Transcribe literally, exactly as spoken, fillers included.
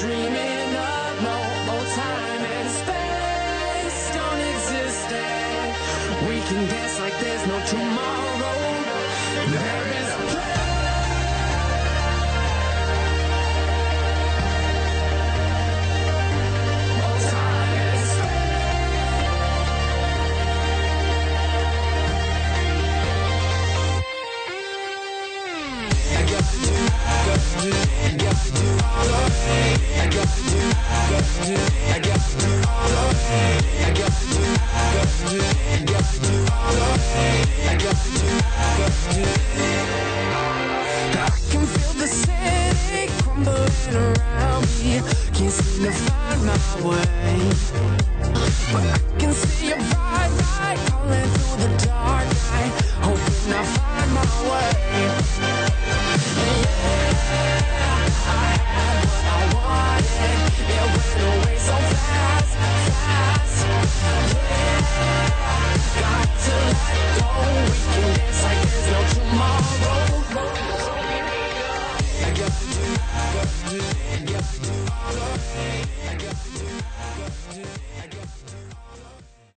dreaming of no more time and space don't exist. We can dance like there's no tomorrow. There is a place. Can't seem to find my way, but I can see your